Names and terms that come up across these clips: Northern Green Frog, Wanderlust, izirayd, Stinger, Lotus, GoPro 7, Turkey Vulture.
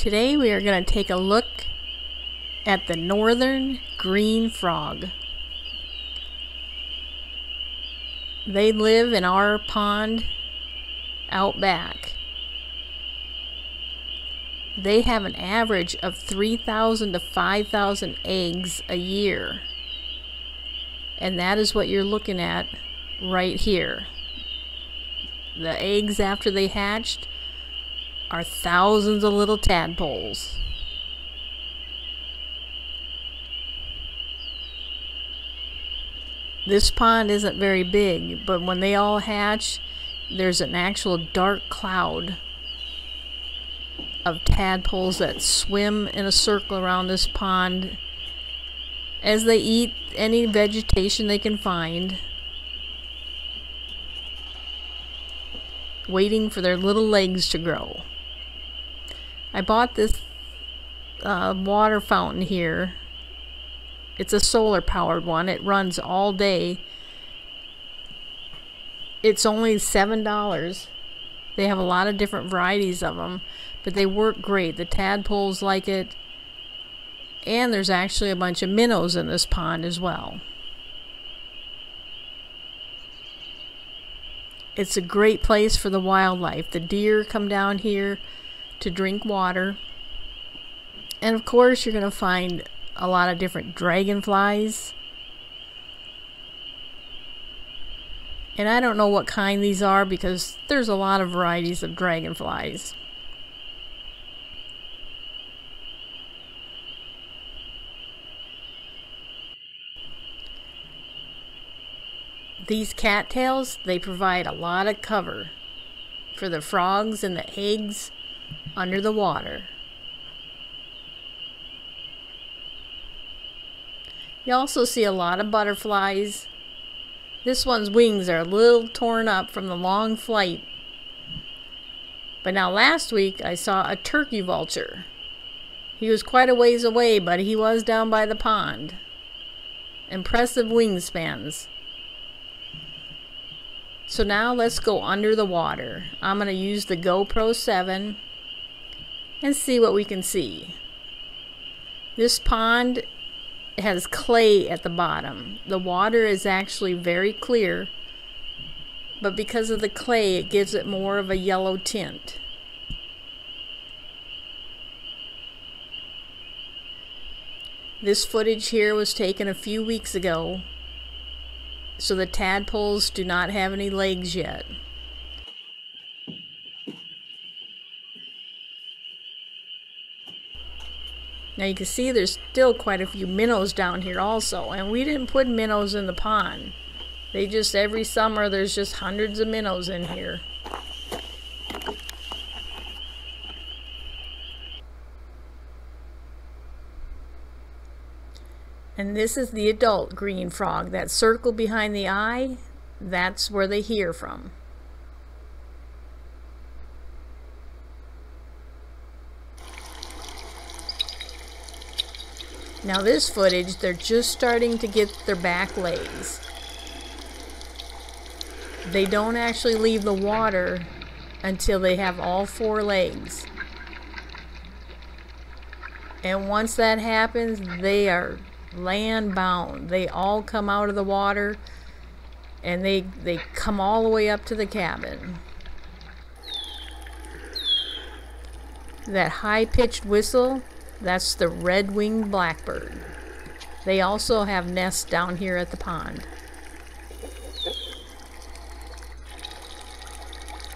Today we are going to take a look at the northern green frog. They live in our pond out back. They have an average of 3,000 to 5,000 eggs a year. And that is what you're looking at right here. The eggs after they hatched are thousands of little tadpoles. This pond isn't very big, but when they all hatch, there's an actual dark cloud of tadpoles that swim in a circle around this pond as they eat any vegetation they can find, waiting for their little legs to grow. I bought this water fountain here. It's a solar powered one. It runs all day. It's only $7. They have a lot of different varieties of them, but they work great. The tadpoles like it, and there's actually a bunch of minnows in this pond as well. It's a great place for the wildlife. The deer come down here to drink water, and of course you're gonna find a lot of different dragonflies. And I don't know what kind these are because there's a lot of varieties of dragonflies. These cattails, they provide a lot of cover for the frogs and the eggs under the water. You also see a lot of butterflies. This one's wings are a little torn up from the long flight. But now last week I saw a turkey vulture. He was quite a ways away, but he was down by the pond. Impressive wingspans. So now let's go under the water. I'm going to use the GoPro 7 and see what we can see. This pond has clay at the bottom. The water is actually very clear, but because of the clay it gives it more of a yellow tint. This footage here was taken a few weeks ago. So the tadpoles do not have any legs yet. Now you can see there's still quite a few minnows down here also, and we didn't put minnows in the pond. They just, every summer there's just hundreds of minnows in here. And this is the adult green frog. That circle behind the eye, that's where they hear from. Now this footage, they're just starting to get their back legs. They don't actually leave the water until they have all four legs. And once that happens, they are land bound. They all come out of the water and they come all the way up to the cabin. That high-pitched whistle, that's the red-winged blackbird. They also have nests down here at the pond.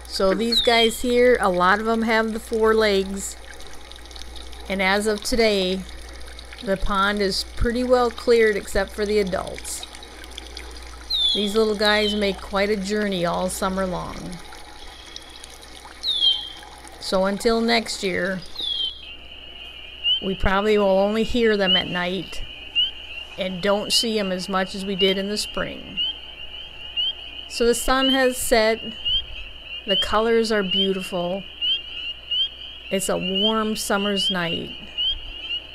So these guys here, a lot of them have the four legs, and as of today the pond is pretty well cleared except for the adults. These little guys make quite a journey all summer long. So until next year, we probably will only hear them at night and don't see them as much as we did in the spring. So the sun has set. The colors are beautiful. It's a warm summer's night.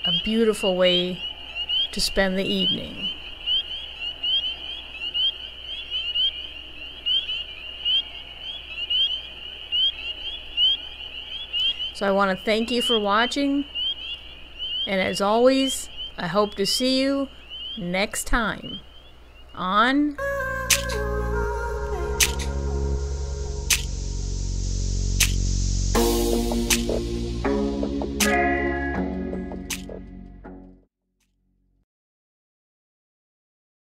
A beautiful way to spend the evening. So I want to thank you for watching. And as always, I hope to see you next time on...